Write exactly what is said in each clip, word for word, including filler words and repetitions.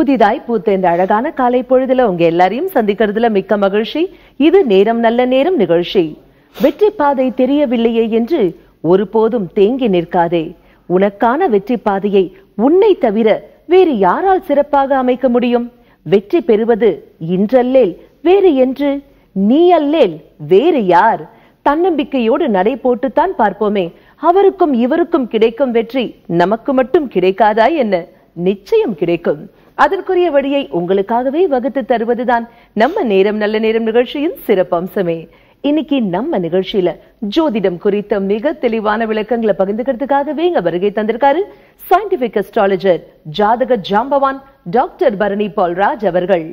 புதிதாய் பூத்த இந்த அழகான காலை பொழுதுல உங்க எல்லாரையும் சந்திக்கிறதுல மிக்க மகிழ்ச்சி. இது நேரம் நல்ல நேரம் நிகழ்ச்சி. வெற்றி பாதை தெரியவில்லையே என்று ஒருபோதும் தேங்கி நிற்காதே. உனக்கான வெற்றி பாதையை உன்னை தவிர வேறு யாரால் சிறப்பாக அமைக்க முடியும்? வெற்றி பெறுவது இன்றல்லேல் வேறு என்று, நீ அல்லேல் வேறு யார்? தன்னம்பிக்கையோடு நடை போட்டுத்தான் பார்ப்போமே, அவருக்கும் இவருக்கும் கிடைக்கும் வெற்றி நமக்கு மட்டும் கிடைக்காதா என்ன? நிச்சயம் கிடைக்கும். அதற்குரிய வழியை உங்களுக்காகவே வகுத்து தருவதுதான் நம்ம நேரம் நல்ல நேரம் நிகழ்ச்சியின் சிறப்பம்சமே. இன்னைக்கு நம்ம நிகழ்ச்சியில ஜோதிடம் குறித்த மிக தெளிவான விளக்கங்களை பகிர்ந்துக்கிறதுக்காகவே இங்க வருகை தந்திருக்காரு சயின்டிபிக் அஸ்ட்ராலஜர் ஜாதக ஜாம்பவான் டாக்டர் பரணி பால்ராஜ் அவர்கள்.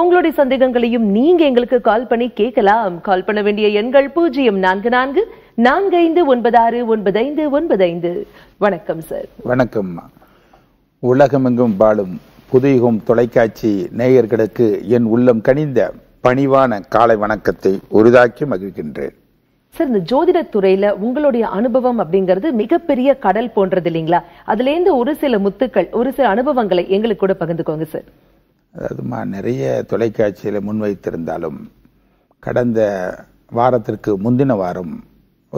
உங்களுடைய சந்தேகங்களையும் நீங்க எங்களுக்கு கால் பண்ணி கேட்கலாம். கால் பண்ண வேண்டிய எண்கள் பூஜ்ஜியம் நான்கு நான்கு நான்கு ஐந்து ஒன்பது ஆறு ஒன்பது ஐந்து ஒன்பது ஐந்து. வணக்கம் சார். வணக்கம். உலகமெங்கும் வாழும் புதுயுகம் தொலைக்காட்சி நேயர்களுக்கு என் உள்ளம் கனிந்த பணிவான காலை வணக்கத்தை உருதாக்கி மகிழ்கின்றேன். சார், இந்த ஜோதிட துறையில உங்களுடைய அனுபவம் அப்படிங்கிறது மிகப்பெரிய கடல் போன்றது இல்லைங்களா? அதுல இருந்து ஒரு சில முத்துக்கள், ஒரு சில அனுபவங்களை எங்களுக்கு கூட பகிர்ந்துக்கோங்க சார். அதாவதுமா, நிறைய தொலைக்காட்சியில முன்வைத்திருந்தாலும் கடந்த வாரத்திற்கு முந்தின வாரம்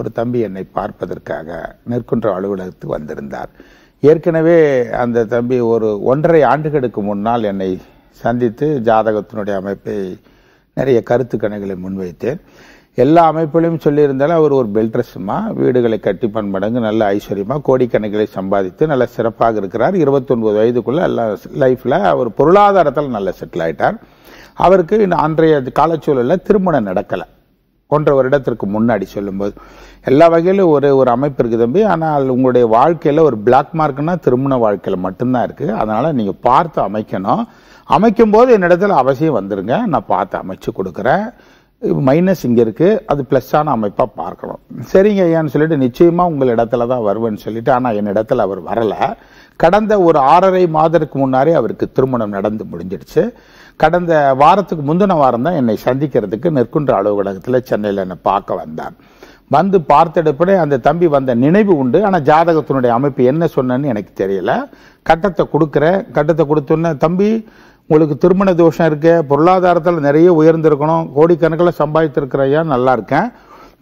ஒரு தம்பி என்னை பார்ப்பதற்காக மேற்கொண்ட அலுவலகத்துக்கு வந்திருந்தார். ஏற்கனவே அந்த தம்பி ஒரு ஒன்றரை ஆண்டுகளுக்கு முன்னால் என்னை சந்தித்து ஜாதகத்தினுடைய அமைப்பை நிறைய கருத்து கணக்குகளை முன்வைத்தேன். எல்லா அமைப்புகளையும் சொல்லியிருந்தாலும் அவர் ஒரு பெல்ட்ரஸுமா வீடுகளை கட்டி பண்படங்கு நல்ல ஐஸ்வர்யமாக கோடிக்கணக்கிலே சம்பாதித்து நல்லா சிறப்பாக இருக்கிறார். இருபத்தொன்பது வயதுக்குள்ளே எல்லா லைஃப்பில் அவர் பொருளாதாரத்தில் நல்லா செட்டில் ஆகிட்டார். அவருக்கு இன்னும் அன்றைய காலச்சூழலில் திருமணம் நடக்கலை. ஒன்றரை வருடத்திற்கு முன்னாடி சொல்லும்போது எல்லா வகையிலும் ஒரு ஒரு அமைப்பு இருக்குது தம்பி, ஆனால் உங்களுடைய வாழ்க்கையில் ஒரு பிளாக் மார்க்குன்னா திருமண வாழ்க்கையில் மட்டும்தான் இருக்குது. அதனால் நீங்கள் பார்த்து அமைக்கணும். அமைக்கும்போது என்னிடத்தில் அவசியம் வந்துடுங்க, நான் பார்த்து அமைச்சு கொடுக்குறேன். மைனஸ் இங்கே இருக்குது, அது ப்ளஸ்ஸான அமைப்பாக பார்க்கணும். சரிங்க ஐயான்னு சொல்லிட்டு நிச்சயமாக உங்கள் இடத்துல தான் வருவேன்னு சொல்லிட்டு, ஆனால் என் இடத்துல அவர் வரலை. கடந்த ஒரு ஆறரை மாதத்துக்கு முன்னாரே அவருக்கு திருமணம் நடந்து முடிஞ்சிடுச்சு. கடந்த வாரத்துக்கு முந்தின வாரம் தான் என்னை சந்திக்கிறதுக்கு நெற்குன்ற அலுவலகத்தில் சென்னையில் என்னை பார்க்க வந்தார். வந்து பார்த்தெடுப்படே அந்த தம்பி வந்த நினைவு உண்டு. ஆனால் ஜாதகத்தினுடைய அமைப்பு என்ன சொன்னேன்னு எனக்கு தெரியல. கட்டத்தை கொடுக்குறேன். கட்டத்தை கொடுத்தோன்னே, தம்பி உங்களுக்கு திருமண தோஷம் இருக்கு, பொருளாதாரத்தில் நிறைய உயர்ந்திருக்கணும், கோடிக்கணக்கில் சம்பாதித்திருக்கிறையா, நல்லா இருக்கேன்.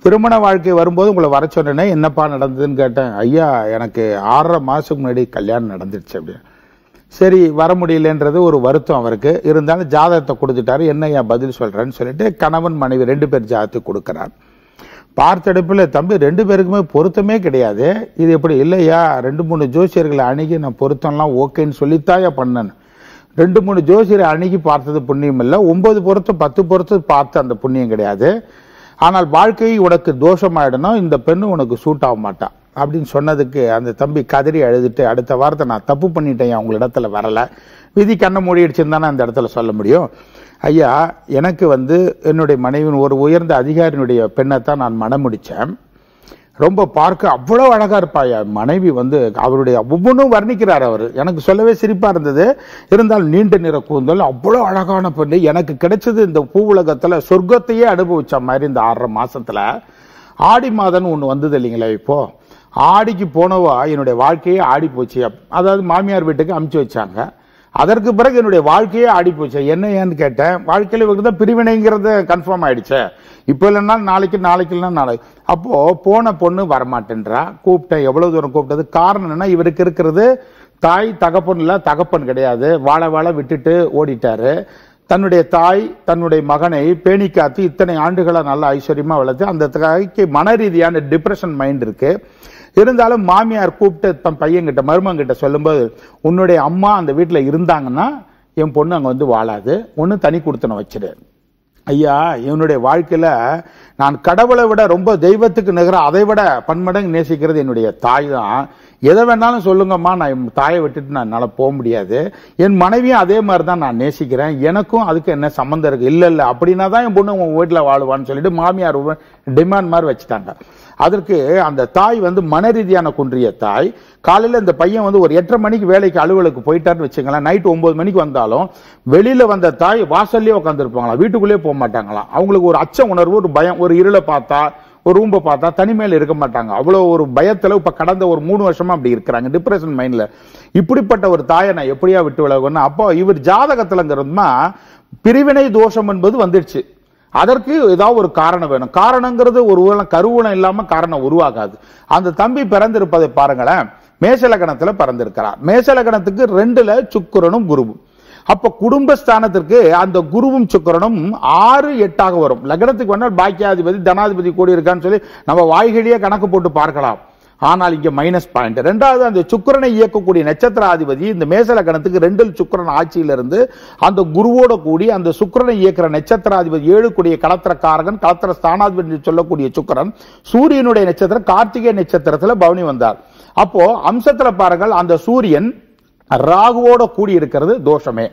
திருமண வாழ்க்கை வரும்போது உங்களை வர சொன்னேனே, என்னப்பா நடந்ததுன்னு கேட்டேன். ஐயா, எனக்கு ஆறரை மாதத்துக்கு முன்னாடி கல்யாணம் நடந்துடுச்சு அப்படின்னு. சரி, வர முடியலன்றது ஒரு வருத்தம் அவருக்கு இருந்தாலும் ஜாதகத்தை கொடுத்துட்டாரு. என்ன ஐயா பதில் சொல்கிறேன்னு சொல்லிட்டு கணவன் மனைவி ரெண்டு பேர் ஜாதகத்தை கொடுக்குறாரு. பார்த்தெடுப்பில், தம்பி ரெண்டு பேருக்குமே பொருத்தமே கிடையாது. இது எப்படி? இல்லையா, ரெண்டு மூணு ஜோசியர்களை அணுகி நான் பொருத்தம்லாம் ஓகேன்னு சொல்லித்தாயா பண்ணேன். ரெண்டு மூணு ஜோசியரை அணுகி பார்த்தது புண்ணியம் இல்லை. ஒம்பது பொருத்தம் பத்து பொருத்தம் பார்த்து அந்த புண்ணியம் கிடையாது. ஆனால் வாழ்க்கையை உனக்கு தோஷமாயிடணும், இந்த பெண்ணு உனக்கு சூட் ஆக மாட்டான் அப்படின்னு சொன்னதுக்கு அந்த தம்பி கதறி அழுதுட்டு, அடுத்த வாரத்தை நான் தப்பு பண்ணிட்டேன், அவங்க இடத்துல வரலை, விதி கண்ணை மூடிடுச்சுன்னு தானே அந்த இடத்துல சொல்ல முடியும். ஐயா, எனக்கு வந்து என்னுடைய மனைவின் ஒரு உயர்ந்த அதிகாரியினுடைய பெண்ணைத்தான் நான் மனம் முடித்தேன். ரொம்ப பார்க்க அவ்வளோ அழகாக இருப்பாயா மனைவி வந்து, அவருடைய ஒவ்வொன்றும் வர்ணிக்கிறார் அவர். எனக்கு சொல்லவே சிரிப்பாக இருந்தது. இருந்தாலும் நீண்ட நிற கூந்தல், அவ்வளோ அழகான பெண்ணு எனக்கு கிடைச்சது. இந்த பூ உலகத்தில் சொர்க்கத்தையே அனுபவித்த மாதிரி இந்த ஆறரை மாதத்தில். ஆடி மாதம்னு ஒன்று வந்தது இல்லைங்களா, இப்போது ஆடிக்கு போனவா என்னுடைய வாழ்க்கையே ஆடி போச்சு. அதாவது மாமியார் வீட்டுக்கு அமுச்சு வச்சாங்க. அதற்கு பிறகு என்னுடைய வாழ்க்கையே ஆடி போச்சு. என்ன ஏன்னு கேட்டேன். வாழ்க்கையில் இவருக்கு தான் பிரிவினைங்கிறது கன்ஃபார்ம் ஆயிடுச்சு. இப்போ இல்லைன்னா நாளைக்கு, நாளைக்கு இல்லைன்னா நாளைக்கு. அப்போது போன பொண்ணு வரமாட்டேன்றா. கூப்பிட்டேன், எவ்வளோ தூரம் கூப்பிட்டது. காரணம் என்னன்னா, இவருக்கு இருக்கிறது தாய் தகப்பன் இல்லை, தகப்பன் கிடையாது. வாழ வாழ விட்டுட்டு ஓடிட்டாரு. தன்னுடைய தாய் தன்னுடைய மகனை பேணி காத்து இத்தனை ஆண்டுகளாக நல்ல ஐஸ்வர்யமாக வளர்த்து அந்த தாய்க்கு மன ரீதியான டிப்ரெஷன் மைண்ட் இருக்குது. இருந்தாலும் மாமியார் கூப்பிட்டு தன் பையன்கிட்ட மருமகிட்ட சொல்லும்போது, உன்னுடைய அம்மா அந்த வீட்டில் இருந்தாங்கன்னா என் பொண்ணு அங்கே வந்து வாழாது, ஒன்று தனி கொடுத்தன வச்சிரு. ஐயா, என்னுடைய வாழ்க்கையில் நான் கடவுளை விட ரொம்ப தெய்வத்துக்கு நிகர அதை விட பன்மடங்கு நேசிக்கிறது என்னுடைய தாய் தான். எதை வேணாலும் சொல்லுங்கம்மா, நான் என் தாயை விட்டுட்டு நான் என்னால் போக முடியாது. என் மனைவியும் அதே மாதிரி தான் நான் நேசிக்கிறேன். எனக்கும் அதுக்கு என்ன சம்மந்தம் இருக்குது? இல்லை இல்லை, அப்படின்னா தான் என் பொண்ணு உங்கள் வீட்டில் வாழுவான்னு சொல்லிட்டு மாமியார் டிமாண்ட் மாதிரி வச்சுட்டாங்க. அதற்கு அந்த தாய் வந்து மன ரீதியான குன்றிய தாய். காலையில் இந்த பையன் வந்து ஒரு எட்டரை மணிக்கு வேலைக்கு அலுவலுக்கு போயிட்டார்னு வச்சுக்கலாம். நைட்டு ஒம்பது மணிக்கு வந்தாலும் வெளியில் வந்த தாய் வாசல்லையே உட்காந்துருப்பாங்களா, வீட்டுக்குள்ளேயே போக மாட்டாங்களாம். அவங்களுக்கு ஒரு அச்ச உணர்வு, ஒரு பயம், ஒரு இருளை பார்த்தா ஒரு ரூம்ப பார்த்தா தனிமையில இருக்க மாட்டாங்க. அவ்வளவு ஒரு பயத்துல இப்ப கடந்த ஒரு மூணு வருஷமா அப்படி இருக்காங்க டிப்ரஷன் மைண்ட்ல. இப்படிப்பட்ட ஒரு தாயை நான் எப்படியா விட்டு விலகுவேன்னா அப்போ இவர் ஜாதகத்துலங்கிறதுமா பிரிவினை தோஷம் என்பது வந்துடுச்சு. அதற்கு ஏதாவது ஒரு காரணம் வேணும். காரணங்கிறது ஒரு கருவூலம் இல்லாம காரணம் உருவாகாது. அந்த தம்பி பிறந்திருப்பதை பாருங்களேன், மேஷலகணத்துல பிறந்திருக்கிறார். மேஷலகணத்துக்கு ரெண்டுல சுக்கிரனும் குருவும். அப்ப குடும்பஸ்தானத்திற்கு அந்த குருவும் சுக்கிரனும் ஆறு எட்டாக வரும். லக்னத்துக்கு வந்தால் பாக்கியாதிபதி தனாதிபதி கூடி இருக்கான்னு சொல்லி நம்ம வாய்கழியே கணக்கு போட்டு பார்க்கலாம். ஆனால் இங்க மைனஸ் பாயிண்ட். ரெண்டாவது, அந்த சுக்கிரனை இயக்கக்கூடிய நட்சத்திராதிபதி இந்த மேசலக்கணத்துக்கு ரெண்டில் சுக்கிரன் ஆட்சியிலிருந்து அந்த குருவோட கூடி அந்த சுக்கிரனை இயக்கிற நட்சத்திராதிபதி ஏழு கூடிய களத்திரக்காரகன் களத்திர ஸ்தானாதிபதி சொல்லக்கூடிய சுக்கிரன் சூரியனுடைய நட்சத்திரம் கார்த்திகை நட்சத்திரத்துல பவனி வந்தார். அப்போ அம்சத்துல பாருங்கள், அந்த சூரியன் ராகுவோட கூடி இருக்கிறது தோஷமே.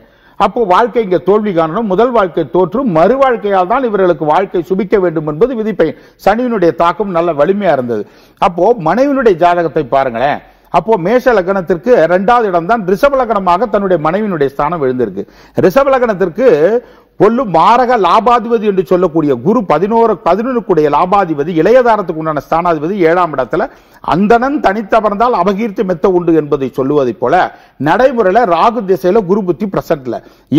அப்போ வாழ்க்கை இங்க தோல்வி காணணும். முதல் வாழ்க்கை தோற்று மறு வாழ்க்கையால் தான் இவர்களுக்கு வாழ்க்கை சுபிக்க வேண்டும் என்பது விதிப்பை. சனியினுடைய தாக்கம் நல்ல வலிமையா இருந்தது. அப்போ மனைவியினுடைய ஜாதகத்தை பாருங்களேன். அப்போ மேஷ லக்னத்திற்கு இரண்டாவது இடம் தான் ரிஷப லக்னமாக தன்னுடைய மனைவியினுடைய ஸ்தானம் எழுந்திருக்கு. ரிஷப லக்னத்திற்கு கொல்லும் மாரக லாபாதிபதி என்று சொல்லக்கூடிய குரு பதினோரு பதினொன்றுக்குடைய லாபாதிபதி இளையதாரத்துக்கு உண்டான ஸ்தானாதிபதி ஏழாம் இடத்துல அந்தணன் தனித்தவர்ந்தால் அபகீர்த்தி மெத்த உண்டு என்பதை சொல்லுவதை போல நடைமுறையில ராகு திசையில குரு புத்தி பிரசன்ட்ல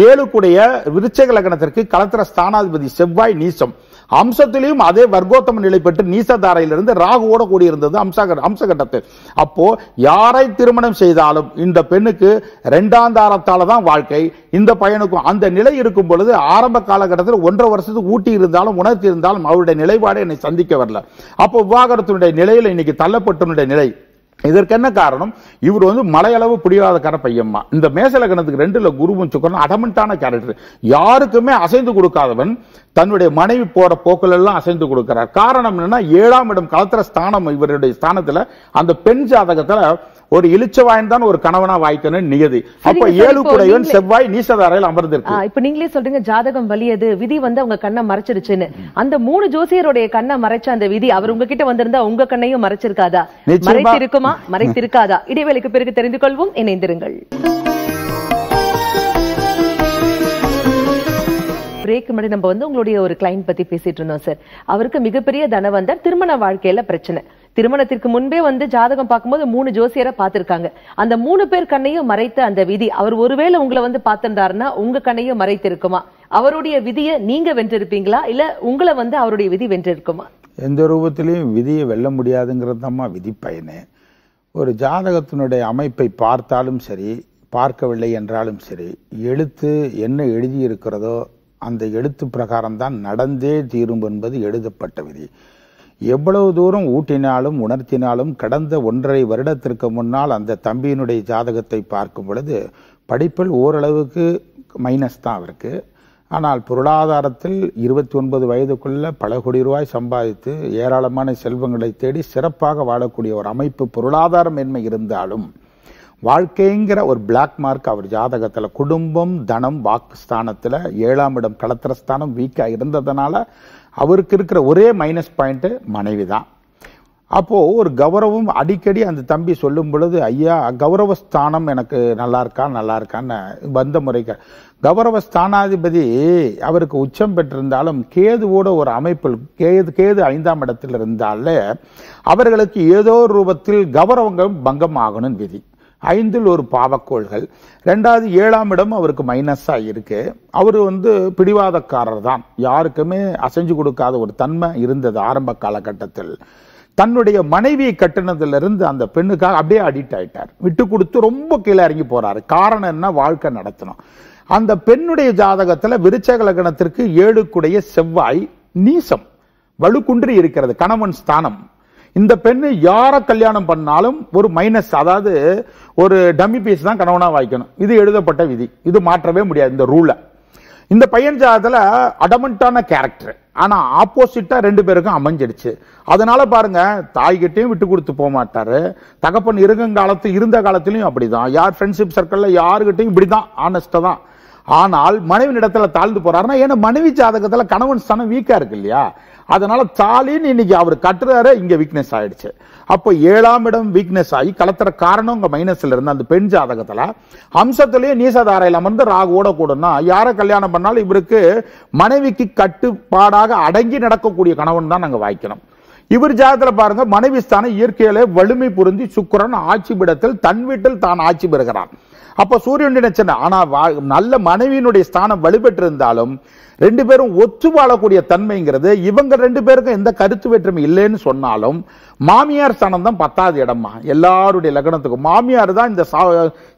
ஏழுக்குடைய விருச்சிக லக்னத்திற்கு களத்திர ஸ்தானாதிபதி செவ்வாய் நீசம். அம்சத்திலையும் அதே வர்க்கோத்தம நிலை பெற்று நீசதாரையிலிருந்து ராகுவோட கூடியிருந்தது அம்சக அம்சகட்டத்து. அப்போ யாரை திருமணம் செய்தாலும் இந்த பெண்ணுக்கு இரண்டாம் தாரத்தால தான் வாழ்க்கை. இந்த பையனுக்கும் அந்த நிலை இருக்கும் பொழுது ஆரம்ப காலகட்டத்தில் ஒன்றரை வருஷத்துக்கு ஊட்டி இருந்தாலும் உணர்த்தி இருந்தாலும் அவருடைய நிலைப்பாடு என்னை சந்திக்க வரல. அப்போ விவாகரத்தினுடைய நிலையில இன்னைக்கு தள்ளப்பட்டனுடைய நிலை. இதற்கு என்ன காரணம்? இவர் வந்து மலையளவு பிடிவாதக்கார பையம்மா. இந்த மேசலக்கணத்துக்கு ரெண்டுல குருவும் சுக்கிரனும் அடமண்டான கேரக்டர். யாருக்குமே அசைந்து கொடுக்காதவன் தன்னுடைய மனைவி போற போக்குல எல்லாம் அசைந்து கொடுக்கிறார். காரணம் என்னன்னா ஏழாம் இடம் களத்திர ஸ்தானம் இவருடைய ஸ்தானத்துல அந்த பெண் ஜாதகத்துல ஒரு இளிச்சவாயன் தான் ஒரு கணவனா வாய்க்கணும் நியதி. அப்ப ஏழு குடையன் செவ்வாய் நீசதாரையில் அமர்ந்திருக்கு. இப்ப நீங்களே சொல்றீங்க ஜாதகம் வலியது, விதி வந்து அவங்க கண்ணை மறைச்சிருச்சுன்னு. அந்த மூணு ஜோசியருடைய கண்ணை மறைச்ச அந்த விதி அவர் உங்ககிட்ட வந்திருந்தா உங்க கண்ணையும் மறைச்சிருக்காதா? மறைத்திருக்குமா மறைத்திருக்காதா? இடைவேளைக்கு பிறகு தெரிந்து கொள்வோம். இணைந்திருங்கள். பிரேக் முன்னாடி நம்ம வந்து உங்களுடைய ஒரு கிளைண்ட் பத்தி பேசிட்டு இருந்தோம் சார். அவருக்கு மிகப்பெரிய தனவந்தர், திருமண வாழ்க்கையில பிரச்சனை. திருமணத்திற்கு முன்பே வந்து ஜாதகம் பார்க்கும்போது மூணு ஜோசியரை பார்த்திருக்காங்க. அந்த மூணு பேர் கண்ணையும் மறைத்த அந்த விதி அவர் ஒருவேளை உங்களை வந்து பார்த்திருந்தாருன்னா உங்க கண்ணையும் மறைத்திருக்குமா? அவருடைய விதியை நீங்க வென்றிருப்பீங்களா இல்ல உங்களை வந்து அவருடைய விதி வென்றிருக்குமா? எந்த ரூபத்திலையும் விதியை வெல்ல முடியாதுங்கிறதாம்மா விதி பயனே. ஒரு ஜாதகத்தினுடைய அமைப்பை பார்த்தாலும் சரி பார்க்கவில்லை என்றாலும் சரி எழுத்து என்ன எழுதி இருக்கிறதோ அந்த எழுத்து பிரகாரம்தான் நடந்தே தீரும் என்பது எழுதப்பட்ட விதி. எவ்வளவு தூரம் ஊட்டினாலும் உணர்த்தினாலும் கடந்த ஒன்றரை வருடத்திற்கு முன்னால் அந்த தம்பியினுடைய ஜாதகத்தை பார்க்கும் பொழுது படிப்பில் ஓரளவுக்கு மைனஸ் தான் அவருக்கு. ஆனால் பொருளாதாரத்தில் இருபத்தி ஒன்பது வயதுக்குள்ள பல கோடி ரூபாய் சம்பாதித்து ஏராளமான செல்வங்களை தேடி சிறப்பாக வாழக்கூடிய ஒரு அமைப்பு பொருளாதாரம் மேன்மை இருந்தாலும் வாழ்க்கைங்கிற ஒரு பிளாக் மார்க் அவர் ஜாதகத்தில் குடும்பம் தனம் வாக்கு ஸ்தானத்தில் ஏழாம் இடம் களத்திர ஸ்தானம் வீக்காக இருந்ததுனால அவருக்கு இருக்கிற ஒரே மைனஸ் பாயிண்ட்டு மனைவி தான். அப்போது ஒரு கௌரவம் அடிக்கடி அந்த தம்பி சொல்லும் பொழுது ஐயா கௌரவஸ்தானம் எனக்கு நல்லா இருக்கா நல்லா இருக்கான்னு வந்த முறைக்கு கௌரவ ஸ்தானாதிபதி அவருக்கு உச்சம் பெற்றிருந்தாலும் கேதுவோட ஒரு அமைப்பில் கேது கேது ஐந்தாம் இடத்தில் இருந்தாலே அவர்களுக்கு ஏதோ ரூபத்தில் கௌரவங்கள் பங்கம் ஆகணும் விதி. ஐந்தில் ஒரு பாவக்கோள்கள். ரெண்டாவது ஏழாம் இடம் அவருக்கு மைனஸாக இருக்கு. அவர் வந்து பிடிவாதக்காரர் தான், யாருக்குமே அசைஞ்சு கொடுக்காத ஒரு தன்மை இருந்தது ஆரம்ப காலகட்டத்தில். தன்னுடைய மனைவியை கட்டினதிலிருந்து அந்த பெண்ணுக்காக அப்படியே அடிக்ட் ஆயிட்டார். விட்டு கொடுத்து ரொம்ப கீழே இறங்கி போறாரு. காரணம் என்ன? வாழ்க்கை நடத்தணும். அந்த பெண்ணுடைய ஜாதகத்தில் விருச்சக லக்னத்திற்கு ஏழுக்குடைய செவ்வாய் நீசம் வலுக்குன்றி இருக்கிறது கணவன் ஸ்தானம். இந்த பெண்ணு யாரை கல்யாணம் பண்ணாலும் ஒரு மைனஸ், அதாவது ஒரு டம்மி பீஸ் தான் கணவனா வாய்க்கணும். இது எழுதப்பட்ட விதி, இது மாற்றவே முடியாது இந்த ரூலை. இந்த பையன் ஜாதகத்துல அடமண்டான கேரக்டர், ஆனா ஆப்போசிட்டா ரெண்டு பேருக்கும் அமைஞ்சிடுச்சு. அதனால பாருங்க தாய்கிட்டையும் விட்டு கொடுத்து போக மாட்டாரு. தகப்பன் இருக்கும் காலத்து இருந்த காலத்திலையும் அப்படிதான். யார் ஃப்ரெண்ட்ஷிப் சர்க்கிள்ல யாருக்கிட்டையும் இப்படிதான், ஆனஸ்டா தான். ஆனால் மனைவி இடத்துல தாழ்ந்து போறாருன்னா ஏன்னா மனைவி ஜாதகத்துல கணவன் ஸ்தானம் வீக்கா இருக்கு இல்லையா, அதனால தாலின்னு இன்னைக்கு அவர் கட்டுறாரு இங்க வீக்னஸ் ஆயிடுச்சு. அப்போ ஏழாம் இடம் வீக்னஸ் ஆகி கலத்துற காரணம் இங்க மைனஸ்ல இருந்து அந்த பெண் ஜாதகத்துல அம்சத்திலேயே நீசதாரையில் அமர்ந்து ராகுவோட கூடனா யாரை கல்யாணம் பண்ணாலும் இவருக்கு மனைவிக்கு கட்டுப்பாடாக அடங்கி நடக்கக்கூடிய கணவன் தான் நாங்க வாய்க்கணும். இவர் ஜாதகத்துல பாருங்க மனைவி ஸ்தான இயற்கையிலே வலிமை பொருந்தி சுக்கிரன் ஆட்சி பீடத்தில் தன் வீட்டில் தான் ஆட்சி பெறுகிறார். அப்ப சூரியன் நினைச்சன. ஆனா நல்ல மனைவியினுடைய ஸ்தானம் வலுப்பெற்றிருந்தாலும் ரெண்டு பேரும் ஒத்து வாழக்கூடிய தன்மைங்கிறது இவங்க ரெண்டு பேருக்கும் எந்த கருத்து வேற்றுமை இல்லைன்னு சொன்னாலும் மாமியார் ஸ்தானம் தான் பத்தாவது இடமா எல்லாருடைய லக்னத்துக்கும். மாமியார் தான் இந்த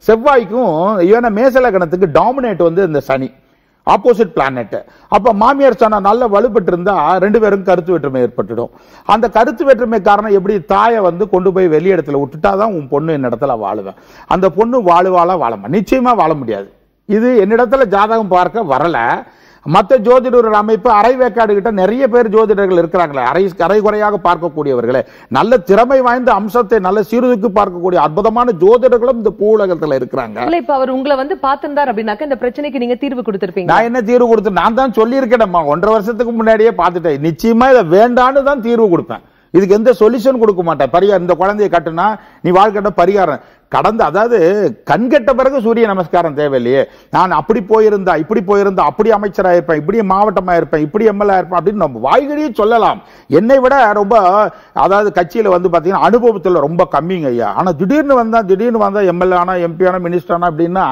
செவ்வாய்க்கும் ஏன்னா மேச லக்னத்துக்கு டாமினேட் வந்து இந்த சனி ஆப்போசிட் பிளானட். அப்ப மாமியார் ஸ்தானம் நல்ல வலுப்பட்டு இருந்தா ரெண்டு பேரும் கருத்து வேற்றுமை ஏற்பட்டுடும். அந்த கருத்து வேற்றுமை காரணம் எப்படி தாயை வந்து கொண்டு போய் வெளிய இடத்துல விட்டுட்டாதான் உன் பொண்ணு என்ன இடத்துல வாழுவேன். அந்த பொண்ணு வாழுவாளா வாழமா? நிச்சயமா வாழ முடியாது. இது என்னிடத்துல ஜாதகம் பார்க்க வரல. மற்ற ஜோதிடர் அமைப்பு அரை வேக்காடு கிட்ட நிறைய பேர் ஜோதிடர்கள் இருக்கிறாங்களே, அரை அரை குறையாக பார்க்கக்கூடியவர்களே, நல்ல திறமை வாய்ந்த அம்சத்தை நல்ல சீர்தூக்கி பார்க்கக்கூடிய அற்புதமான ஜோதிடர்களும் இந்த பூலகத்துல இருக்கிறாங்க. இல்ல இப்ப அவர் உங்களை வந்து பாத்துட்டார் அப்படின்னாக்க இந்த பிரச்சனைக்கு நீங்க தீர்வு கொடுத்திருப்பீங்க. நான் என்ன தீர்வு கொடுத்து நான் தான் சொல்லியிருக்கேன்மா, ஒன்றரை வருஷத்துக்கு முன்னாடியே பார்த்துட்டேன். நிச்சயமா இதை வேண்டான்னு தான் தீர்வு கொடுப்பேன். இதுக்கு எந்த சொல்யூஷன் கொடுக்க மாட்டேன். பரிகாரம் இந்த குழந்தையை கட்டுனா நீ வாழ்க்கை பரிகாரம் கடந்து அதாவது கண்கட்ட பிறகு சூரிய நமஸ்காரம் தேவையில்லையே. நான் அப்படி போயிருந்தா இப்படி போயிருந்தா அப்படி அமைச்சராக இருப்பேன், இப்படி மாவட்டமாக இருப்பேன், இப்படி எம்எல்ஏ இருப்பேன் அப்படின்னு நம்ம வாய்கடியே சொல்லலாம். என்னை விட ரொம்ப அதாவது கட்சியில் வந்து பார்த்தீங்கன்னா அனுபவத்தில் ரொம்ப கம்மிங்க ஐயா. ஆனால் திடீர்னு வந்தால் திடீர்னு வந்தால் எம்எல்ஏ ஆனா எம்பி ஆனா மினிஸ்டர் ஆனா அப்படின்னா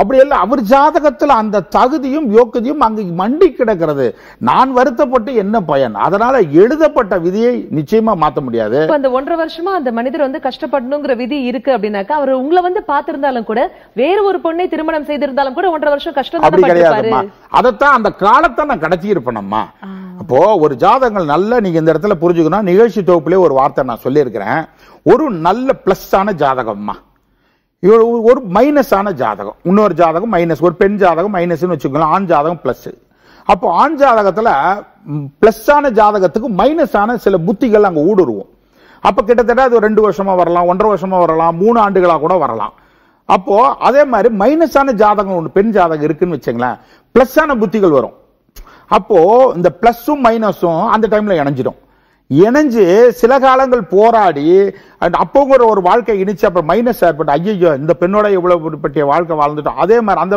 அப்படி எல்லாம் அவர் ஜாதகத்தில் அந்த தகுதியும் யோக்கியதையும் அங்கு மண்டி கிடக்கிறது. நான் வருத்தப்பட்டு என்ன பயன்? அதனால எழுதப்பட்ட விதியை நிச்சயமா மாற்ற முடியாது. அந்த ஒன்றரை வருஷமா அந்த மனிதர் வந்து கஷ்டப்படணுங்கிற விதி இருக்கு அப்படின்னாக்கா அவர் உங்களை வந்து பார்த்திருந்தாலும் கூட வேற ஒரு பொண்ணை திருமணம் செய்திருந்தாலும் கூட ஒன்றரை வருஷம் கஷ்டம் அப்படி கிடையாதுமா? அதைத்தான் அந்த காலத்தை நான் கடைச்சி இருப்பேனம்மா. அப்போ ஒரு ஜாதகங்கள் நல்லா நீங்க இந்த இடத்துல புரிஞ்சுக்கணும். நிகழ்ச்சி தொகுப்புலேயே ஒரு வார்த்தை நான் சொல்லியிருக்கிறேன். ஒரு நல்ல பிளஸ் ஆன ஜாதகம்மா, இவர் ஒரு மைனஸ் ஆன ஜாதகம், இன்னொரு ஜாதகம் மைனஸ், ஒரு பெண் ஜாதகம் மைனஸ்ன்னு வச்சுக்கலாம், ஆண் ஜாதகம் பிளஸ். அப்போ ஆண் ஜாதகத்துல பிளஸ் ஆன ஜாதகத்துக்கு மைனஸ் ஆன சில புத்திகள் அங்கே ஊடுருவோம். அப்போ கிட்டத்தட்ட அது ரெண்டு வருஷமா வரலாம், ஒன்றரை வருஷமா வரலாம், மூணு ஆண்டுகளா கூட வரலாம். அப்போ அதே மாதிரி மைனஸ் ஆன ஜாதகம் ஒன்று பெண் ஜாதகம் இருக்குன்னு வச்சுங்களேன், பிளஸ் ஆன புத்திகள் வரும். அப்போ இந்த பிளஸும் மைனஸும் அந்த டைம்ல இணைஞ்சிடும். இணைஞ்சு சில காலங்கள் போராடி அப்போங்கிற ஒரு வாழ்க்கை இணைச்சு அப்புறம் மைனஸ் ஏற்பட்டு ஐயோ இந்த பெண்ணோட இவ்வளவு பற்றிய வாழ்க்கை வாழ்ந்துட்டோம், அதே மாதிரி அந்த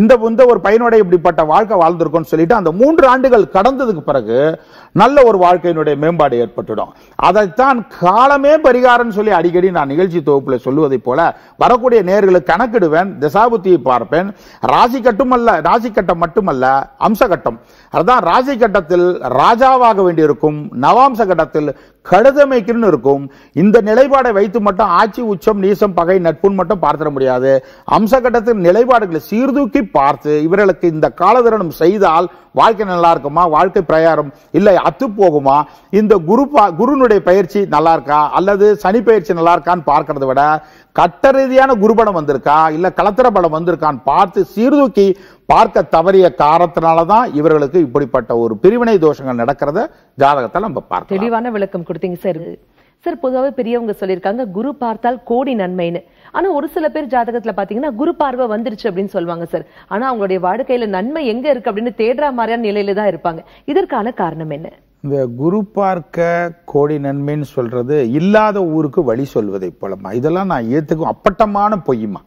இந்த இந்த ஒரு பையனோட இப்படிப்பட்ட வாழ்க்கை வாழ்ந்துருக்கோம்னு சொல்லிட்டு அந்த மூன்று ஆண்டுகள் கடந்ததுக்கு பிறகு நல்ல ஒரு வாழ்க்கையினுடைய மேம்பாடு ஏற்பட்டுடும். அதைத்தான் காலமே பரிகாரம்னு சொல்லி அடிக்கடி நான் நிகழ்ச்சி தொகுப்புல சொல்லுவதை போல வரக்கூடிய நேயர்களுக்கு கணக்கிடுவேன், திசாபுத்தியை பார்ப்பேன். ராசி கட்டுமல்ல, ராசி கட்டம் மட்டுமல்ல அம்ச கட்டம். அதுதான் ராசி கட்டத்தில் ராஜாவாக வேண்டியிருக்கும், நவாம்ச கட்டத்தில் கடுதமைக்குன்னு இருக்கும். இந்த நிலைப்பாடை வைத்து மட்டும் ஆட்சி உச்சம் நீசம் பகை நட்புன்னு மட்டும் பார்த்திட முடியாது. அம்ச கட்டத்தின் நிலைப்பாடுகளை சீர்தூக்கி பார்த்து இவர்களுக்கு இந்த காலதரணம் செய்தால் வாழ்க்கை நல்லா இருக்குமா, வாழ்க்கை பிரயாரம் இல்லை அத்து போகுமா, இந்த குரு குருனுடைய பயிற்சி நல்லா இருக்கா அல்லது சனி பயிற்சி நல்லா இருக்கான்னு பார்க்கறத விட கட்ட ரீதியான குருபடம் வந்திருக்கா இல்ல கலத்திர படம் வந்திருக்கான்னு பார்த்து சீர்தூக்கி பார்க்க தவறிய காரணத்தினாலதான் இவர்களுக்கு இப்படிப்பட்ட ஒரு பிரிவினை தோஷங்கள் நடக்கிறத ஜாதகத்தை நம்ம பார்க்கலாம். தெளிவான விளக்கம் கொடுத்தீங்க சார். சார் பொதுவாகவே பெரியவங்க சொல்லியிருக்காங்க குரு பார்த்தால் கோடி நன்மைன்னு. ஆனா ஒரு சில பேர் ஜாதகத்துல பாத்தீங்கன்னா குரு பார்வை வந்துருச்சு அப்படின்னு சொல்லுவாங்க சார். ஆனா அவங்களுடைய வாழ்க்கையில நன்மை எங்க இருக்கு அப்படின்னு தேடுற மாதிரியான நிலையில தான் இருப்பாங்க. இதற்கான காரணம் என்ன? இந்த குரு பார்க்க கோடி நன்மைன்னு சொல்றது இல்லாத ஊருக்கு வழி சொல்வதை போலமா? இதெல்லாம் நான் ஏத்துக்கும் அப்பட்டமான பொய்யுமா?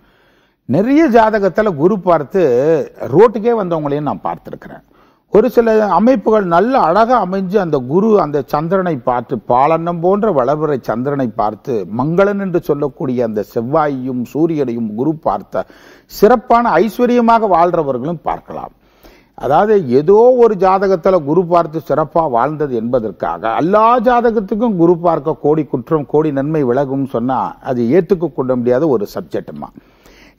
நிறைய ஜாதகத்துல குரு பார்த்து ரோட்டுக்கே வந்தவங்களையும் நான் பார்த்துருக்கிறேன். ஒரு சில அமைப்புகள் நல்ல அழகா அமைஞ்சு அந்த குரு அந்த சந்திரனை பார்த்து பாலன்னம் போன்ற வளவரை சந்திரனை பார்த்து மங்களன் என்று சொல்லக்கூடிய அந்த செவ்வாயையும் சூரியனையும் குரு பார்த்த சிறப்பான ஐஸ்வர்யமாக வாழ்றவர்களும் பார்க்கலாம். அதாவது ஏதோ ஒரு ஜாதகத்துல குரு பார்த்து சிறப்பா வாழ்ந்தது என்பதற்காக எல்லா ஜாதகத்துக்கும் குரு பார்க்க கோடி குற்றம் கோடி நன்மை விலகும் சொன்னா அது ஏற்றுக்க கொள்ள முடியாத ஒரு சப்ஜெக்டுமா.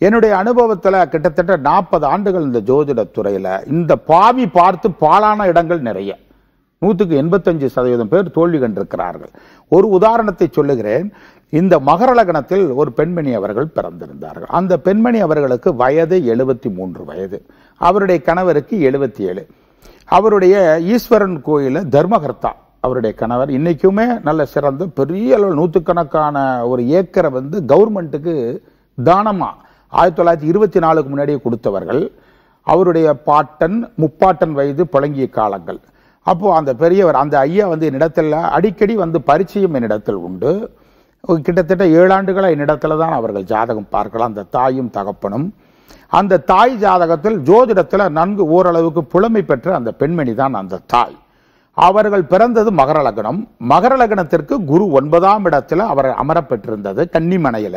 என்னுடைய அனுபவத்துல கிட்டத்தட்ட நாற்பது ஆண்டுகள் இந்த ஜோதிட துறையில இந்த பாவி பார்த்து பாலான இடங்கள் நிறைய, நூத்துக்கு எண்பத்தஞ்சு சதவீதம் பேர் தோல்வி கண்டிருக்கிறார்கள். ஒரு உதாரணத்தை சொல்லுகிறேன். இந்த மகர லக்னத்தில் ஒரு பெண்மணி அவர்கள் பிறந்திருந்தார்கள். அந்த பெண்மணி அவர்களுக்கு வயது எழுபத்தி மூன்று வயது, அவருடைய கணவருக்கு எழுபத்தி ஏழு. அவருடைய ஈஸ்வரன் கோயில தர்மகர்த்தா அவருடைய கணவர், இன்னைக்குமே நல்ல சிறந்த பெரிய அளவு நூற்றுக்கணக்கான ஒரு ஏக்கரை வந்து கவர்மெண்ட்டுக்கு தானமா ஆயிரத்தி தொள்ளாயிரத்தி இருபத்தி நாலுக்கு முன்னாடியே கொடுத்தவர்கள். அவருடைய பாட்டன் முப்பாட்டன் வயது புழங்கிய காலங்கள். அப்போ அந்த பெரியவர் அந்த ஐயா வந்து என்னிடத்துல அடிக்கடி வந்து பரிச்சயம் என்னிடத்தில் உண்டு. கிட்டத்தட்ட ஏழாண்டுகளாக என்னிடத்துல தான் அவர்கள் ஜாதகம் பார்க்கலாம். அந்த தாயும் தகப்பனும் அந்த தாய் ஜாதகத்தில் ஜோதிடத்தில் நன்கு ஓரளவுக்கு புலமை பெற்ற அந்த பெண்மணி தான் அந்த தாய். அவர்கள் பிறந்தது மகர லக்னம். மகர லக்னத்திற்கு குரு ஒன்பதாம் இடத்துல அவர் அமரப்பெற்றிருந்தது கன்னிமனையில.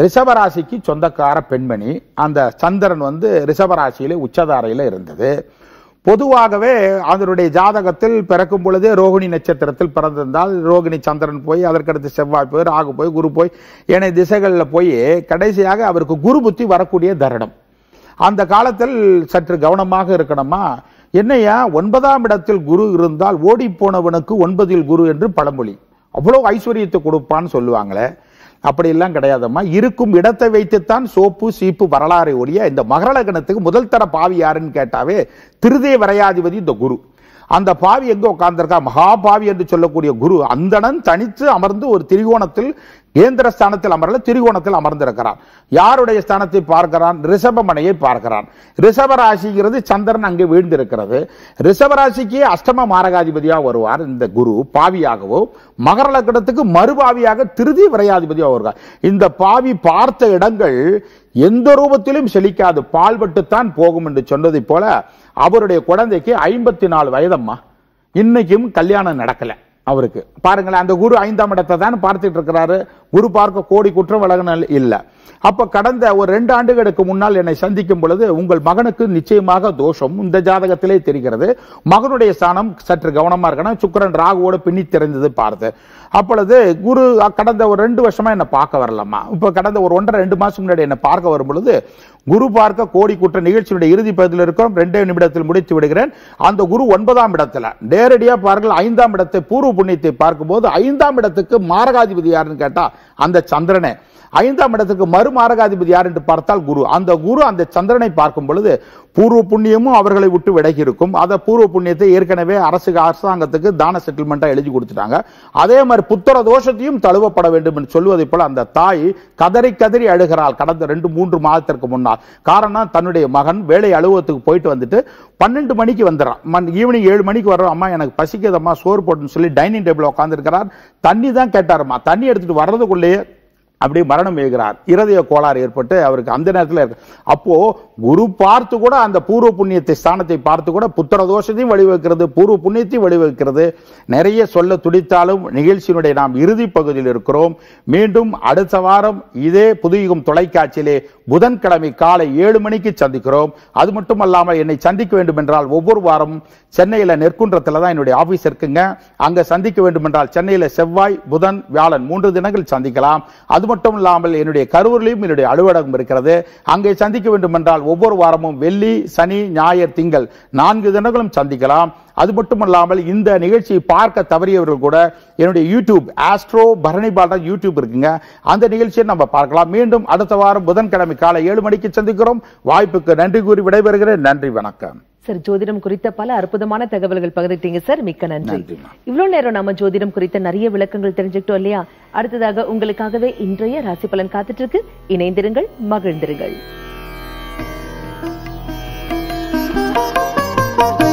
ரிஷபராசிக்கு சொந்தக்கார பெண்மணி. அந்த சந்திரன் வந்து ரிஷபராசியிலே உச்சதாரையில இருந்தது. பொதுவாகவே அதனுடைய ஜாதகத்தில் பிறக்கும் பொழுதே ரோகிணி நட்சத்திரத்தில் பிறந்திருந்தால் ரோகிணி சந்திரன் போய் அதற்கடுத்து செவ்வாய் போய் ராகு போய் குரு போய் ஏனைய திசைகளில் போய் கடைசியாக அவருக்கு குரு புத்தி வரக்கூடிய தருணம். அந்த காலத்தில் சற்று கவனமாக இருக்கணுமா? என்னையா ஒன்பதாம் இடத்தில் குரு இருந்தால் ஓடி போனவனுக்கு ஒன்பதில் குரு என்று பழமொழி. அவ்வளோ ஐஸ்வர்யத்தை கொடுப்பான்னு சொல்லுவாங்களே, அப்படியெல்லாம் கிடையாதம்மா. இருக்கும் இடத்தை வைத்துத்தான் சோப்பு சீப்பு வரலாறு ஒழிய இந்த மகர லக்னத்துக்கு முதல் தர பாவி யாருன்னு கேட்டாவே திருதே வரையாதிபதி இந்த குரு. அந்த பாவி எங்கே உட்கார்ந்திருக்கா? மகாபாவி என்று சொல்லக்கூடிய குரு அந்தணன் தனித்து அமர்ந்து ஒரு திரிகோணத்தில் கேந்திர ஸ்தானத்தில் அமரல திரிகோணத்தில் அமர்ந்திருக்கிறான். யாருடைய ஸ்தானத்தை பார்க்கிறான்? ரிஷபமனையை பார்க்கிறான். ரிஷபராசிங்கிறது சந்திரன் அங்கே வீழ்ந்திருக்கிறது. ரிஷபராசிக்கு அஷ்டம மாரகாதிபதியாக வருவார் இந்த குரு பாவியாகவும், மகர லக்னத்துக்கு மறுபாவியாக திருதி விரையாதிபதியாக வருவார். இந்த பாவி பார்த்த இடங்கள் எந்த ரூபத்திலும் செழிக்காது, பால்பட்டுத்தான் போகும் என்று சொன்னதை போல அவருடைய குழந்தைக்கு ஐம்பத்தி நாலு வயதம்மா, இன்னைக்கும் கல்யாணம் நடக்கல அவருக்கு. பாருங்களேன், அந்த குரு ஐந்தாம் இடத்தை தான் பார்த்துட்டு இருக்கிறாரு. குரு பார்க்க கோடி குற்றம் வழங்கினால் இல்லை. அப்ப கடந்த ஒரு ரெண்டு ஆண்டுகளுக்கு முன்னால் என்னை சந்திக்கும் பொழுது உங்கள் மகனுக்கு நிச்சயமாக தோஷம் இந்த ஜாதகத்திலே தெரிகிறது, மகனுடைய ஸ்தானம் சற்று கவனமா இருக்கணும், சுக்கிரன் ராகுவோட பின்னி தெரிந்தது பார்த்து. அப்பொழுது குரு கடந்த ஒரு ரெண்டு வருஷமா என்னை பார்க்க வரலாமா, இப்ப கடந்த ஒரு ஒன்றரை ரெண்டு மாசம் முன்னாடி என்னை பார்க்க வரும் பொழுது குரு பார்க்க கோடி குற்ற நிகழ்ச்சியுடைய இறுதி பகுதியில் இருக்கும். ரெண்டே நிமிடத்தில் முடித்து விடுகிறேன். அந்த குரு ஒன்பதாம் இடத்துல நேரடியா பார்க்கல, ஐந்தாம் இடத்தை பூர்வ புண்ணியத்தை பார்க்கும்போது ஐந்தாம் இடத்துக்கு மாரகாதிபதி யாருன்னு கேட்டா அந்த சந்திரனே. ஐந்தாம் இடத்துக்கு மறு மாரகாதிபதி யார் என்று பார்த்தால் குரு. அந்த குரு அந்த சந்திரனை பார்க்கும் பொழுது பூர்வ புண்ணியமும் அவர்களை விட்டு விலகி இருக்கும். அதை பூர்வ புண்ணியத்தை ஏற்கனவே அரசு அரசாங்கத்துக்கு தான செட்டில்மெண்ட்டாக எழுதி கொடுத்துட்டாங்க. அதே மாதிரி புத்திர தோஷத்தையும் தழுவப்பட வேண்டும் என்று சொல்வதை போல அந்த தாய் கதறி கதறி அழுகிறாள் கடந்த ரெண்டு மூன்று மாதத்திற்கு முன்னால். காரணம், தன்னுடைய மகன் வேலை அலுவலகத்துக்கு போயிட்டு வந்துட்டு பன்னெண்டு மணிக்கு வந்துடுறான். ஈவினிங் ஏழு மணிக்கு வர்றோம். அம்மா எனக்கு பசிக்குதம்மா சோறு போட்டுன்னு சொல்லி டைனிங் டேபிள் உட்காந்துருக்கிறார். தண்ணி தான் கேட்டாருமா. தண்ணி எடுத்துட்டு வர்றதுக்குள்ளேயே அப்படி மரணம் எழுகிறார். இருதய கோளாறு ஏற்பட்டு அவருக்கு அந்த நேரத்தில் இருக்கு. அப்போ குரு பார்த்து கூட அந்த பூர்வ புண்ணியத்தை ஸ்தானத்தை பார்த்து கூட புத்திர தோஷத்தையும் வழிவகுக்கிறது, பூர்வ புண்ணியத்தையும் வழிவகுக்கிறது. நிறைய சொல்ல துடித்தாலும் நிகழ்ச்சியினுடைய நாம் இறுதி பகுதியில் இருக்கிறோம். மீண்டும் அடுத்த வாரம் இதே புதுயுகம் தொலைக்காட்சியிலே புதன்கிழமை காலை ஏழு மணிக்கு சந்திக்கிறோம். அது மட்டும் அல்லாமல் என்னை சந்திக்க வேண்டும் என்றால் ஒவ்வொரு வாரம் சென்னையில் நெற்குன்றத்தில் தான் என்னுடைய ஆபீஸ் இருக்குங்க. அங்கே சந்திக்க வேண்டும் என்றால் சென்னையில் செவ்வாய் புதன் வியாழன் மூன்று தினங்கள் சந்திக்கலாம். அது மட்டும் இல்லாமல் என்னுடைய கரூரிலும் என்னுடைய அலுவலகம் இருக்கிறது. அங்கே சந்திக்க வேண்டும் என்றால் ஒவ்வொரு வாரமும் வெள்ளி சனி ஞாயிறு திங்கள் நான்கு தினங்களும் சந்திக்கலாம். அது மட்டுமல்லாமல் இந்த நிகழ்ச்சியை பார்க்க தவறியவர்கள் கூட என்னுடைய YouTube Astro Bharani Balraj YouTube இருக்குங்க, அந்த நிகழ்ச்சியை நம்ம பார்க்கலாம். மீண்டும் அடுத்த வாரம் புதன்கிழமை காலை ஏழு மணிக்கு சந்திக்கிறோம். வாய்ப்புக்கு நன்றி கூறி விடைபெறுகிறேன். நன்றி, வணக்கம். சார், ஜோதிடம் குறித்த பல அற்புதமான தகவல்கள் பகிர்ந்துட்டீங்க சார், மிக்க நன்றி. இவ்வளவு நேரம் நம்ம ஜோதிடம் குறித்த நிறைய விளக்கங்கள் தெரிஞ்சுக்கிட்டோம் இல்லையா? அடுத்ததாக உங்களுக்காகவே இன்றைய ராசி பலன் காத்துட்டு இருக்கு. இணைந்திருங்கள், மகிழ்ந்திருங்கள்.